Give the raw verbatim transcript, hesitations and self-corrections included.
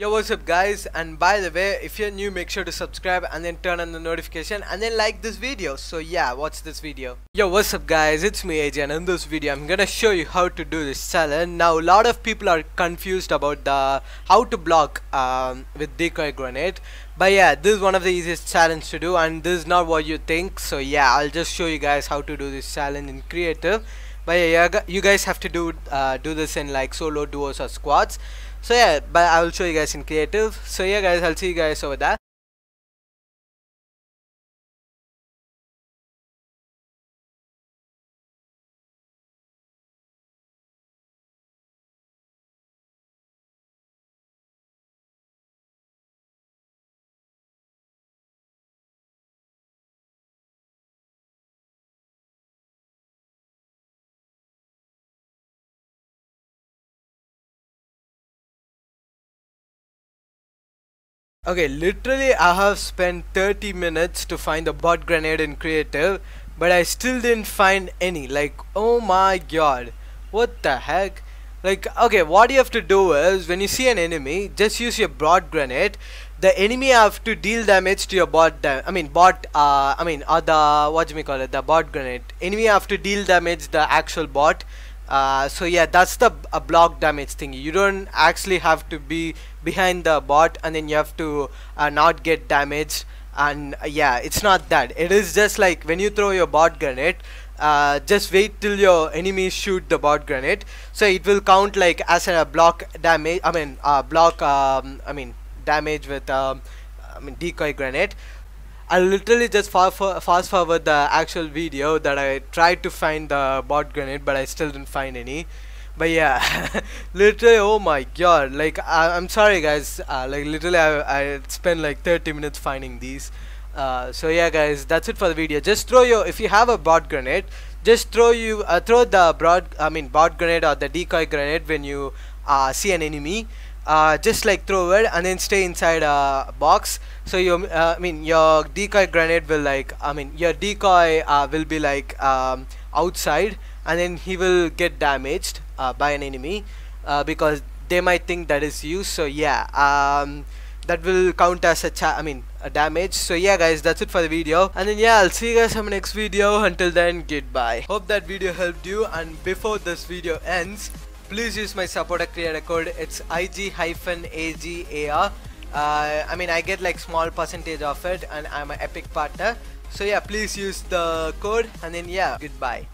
Yo, what's up guys, and by the way, if you're new, make sure to subscribe and then turn on the notification and then like this video. So yeah, watch this video. Yo, what's up guys, it's me A J, and in this video I'm gonna show you how to do this challenge. Now a lot of people are confused about the how to block um, with decoy grenade, but yeah, this is one of the easiest challenge to do and this is not what you think. So yeah, I'll just show you guys how to do this challenge in creative. But yeah, you guys have to do uh, do this in like solo, duos or squads. So yeah, but I will show you guys in creative. So yeah guys, I'll see you guys over there. Okay, literally I have spent thirty minutes to find the bot grenade in creative, but I still didn't find any. Like, oh my god, what the heck? Like, okay, what you have to do is when you see an enemy, just use your bot grenade. The enemy have to deal damage to your bot. I mean, bot. Uh, I mean, or the what do we call it? The bot grenade. Enemy have to deal damage the actual bot. Uh, so yeah, that's the uh, block damage thing. You don't actually have to be behind the bot and then you have to uh, not get damaged. And uh, yeah, it's not that. It is just like when you throw your bot grenade, uh, just wait till your enemy shoot the bot grenade, so it will count like as a block damage. I mean uh, block um, I mean damage with um, I mean decoy grenade. I'll literally just fast forward the actual video that I tried to find the bot grenade, but I still didn't find any. But yeah, literally, oh my god, like I, I'm sorry guys, uh, like literally I, I spent like thirty minutes finding these. Uh, so yeah guys, that's it for the video. Just throw your, if you have a bot grenade, just throw you uh, throw the broad, I mean bot grenade or the decoy grenade when you uh, see an enemy. Uh, just like throw it and then stay inside a box, so your uh, I mean your decoy grenade will like I mean your decoy uh, will be like um, outside, and then he will get damaged uh, by an enemy uh, because they might think that is you. So yeah, um, that will count as a cha I mean a damage. So yeah guys, that's it for the video, and then yeah, I'll see you guys in my next video. Until then, goodbye. Hope that video helped you, and before this video ends, please use my supporter creator code. It's I G A G A R. Uh, I mean, I get like small percentage of it, and I'm an Epic partner. So yeah, please use the code, and then yeah, goodbye.